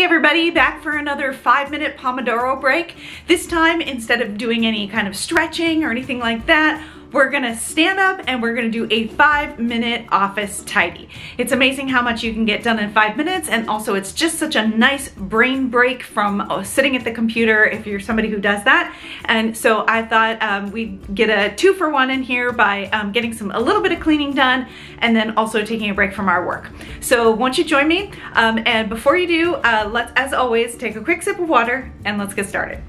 Hey everybody, back for another 5-minute Pomodoro break. This time, instead of doing any kind of stretching or anything like that, we're gonna stand up and we're gonna do a 5-minute office tidy. It's amazing how much you can get done in 5 minutes, and also it's just such a nice brain break from sitting at the computer if you're somebody who does that. And so I thought we'd get a 2-for-1 in here by getting a little bit of cleaning done and then also taking a break from our work. So won't you join me? And before you do, let's, as always, take a quick sip of water and let's get started.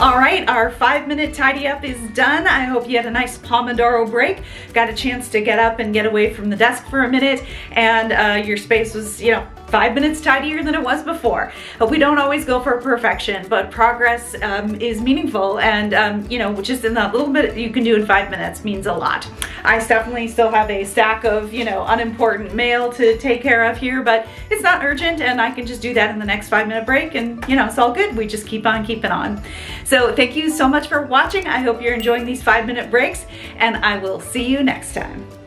All right, our 5-minute tidy up is done. I hope you had a nice Pomodoro break. Got a chance to get up and get away from the desk for a minute, and your space was, 5 minutes tidier than it was before. We don't always go for perfection, but progress is meaningful, and just in that little bit you can do in 5 minutes means a lot. I definitely still have a stack of unimportant mail to take care of here, but it's not urgent, and I can just do that in the next 5-minute break, and it's all good. We just keep on keeping on. So thank you so much for watching. I hope you're enjoying these 5-minute breaks, and I will see you next time.